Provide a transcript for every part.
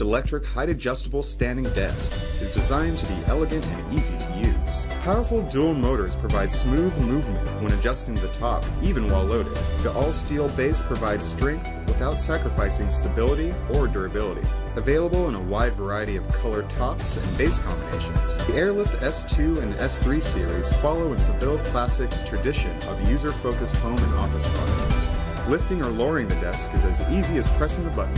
Airlift electric height-adjustable standing desk is designed to be elegant and easy to use. Powerful dual motors provide smooth movement when adjusting the top, even while loaded. The all-steel base provides strength without sacrificing stability or durability. Available in a wide variety of color tops and base combinations, the Airlift S2 and S3 series follow in Seville Classics' tradition of user-focused home and office products. Lifting or lowering the desk is as easy as pressing a button.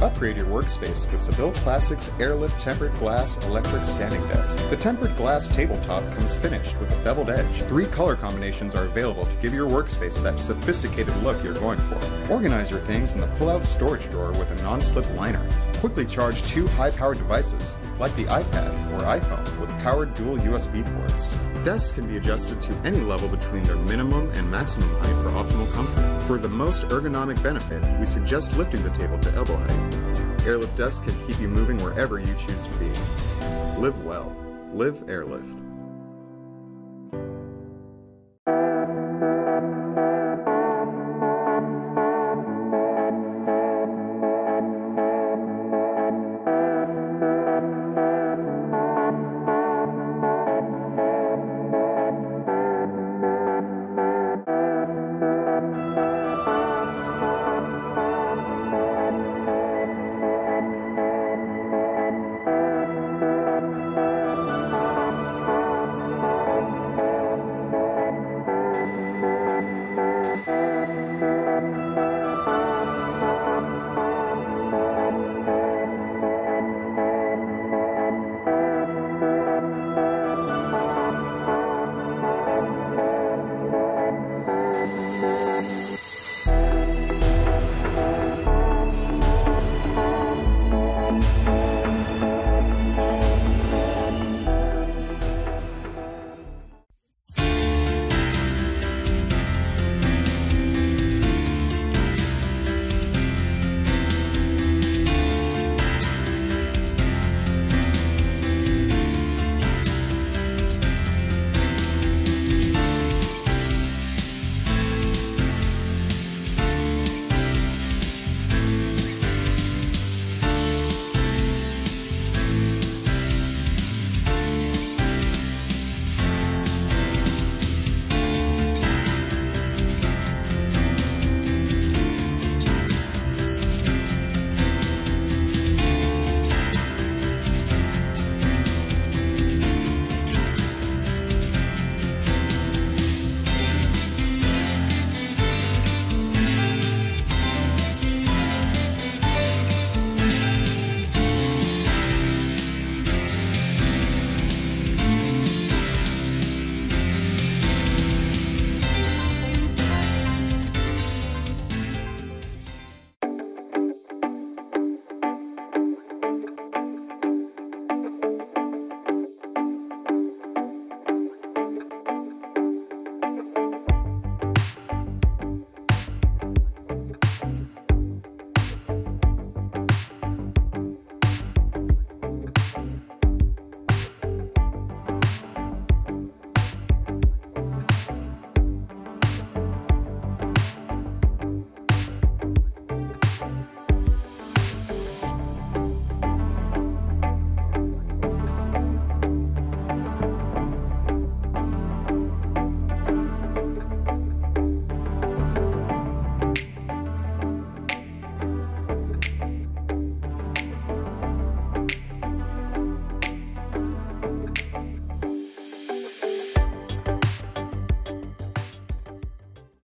Upgrade your workspace with Seville Classics Airlift Tempered Glass Electric Standing Desk. The tempered glass tabletop comes finished with a beveled edge. 3 color combinations are available to give your workspace that sophisticated look you're going for. Organize your things in the pull-out storage drawer with a non-slip liner. Quickly charge 2 high-powered devices, like the iPad or iPhone, with powered dual USB ports. Desks can be adjusted to any level between their minimum and maximum height for optimal comfort. For the most ergonomic benefit, we suggest lifting the table to elbow height. Airlift desks can keep you moving wherever you choose to be. Live well. Live Airlift.